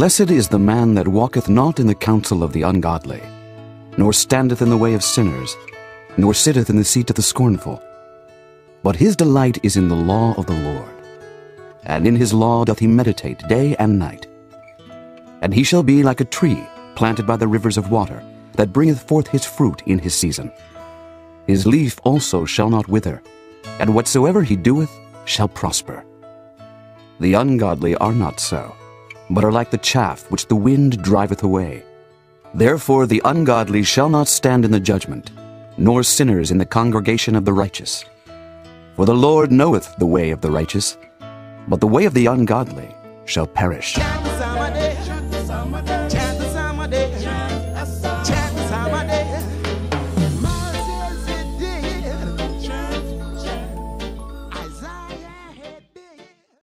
Blessed is the man that walketh not in the counsel of the ungodly, nor standeth in the way of sinners, nor sitteth in the seat of the scornful. But his delight is in the law of the Lord, and in his law doth he meditate day and night. And he shall be like a tree planted by the rivers of water, that bringeth forth his fruit in his season. His leaf also shall not wither, and whatsoever he doeth shall prosper. The ungodly are not so, but are like the chaff which the wind driveth away. Therefore the ungodly shall not stand in the judgment, nor sinners in the congregation of the righteous. For the Lord knoweth the way of the righteous, but the way of the ungodly shall perish.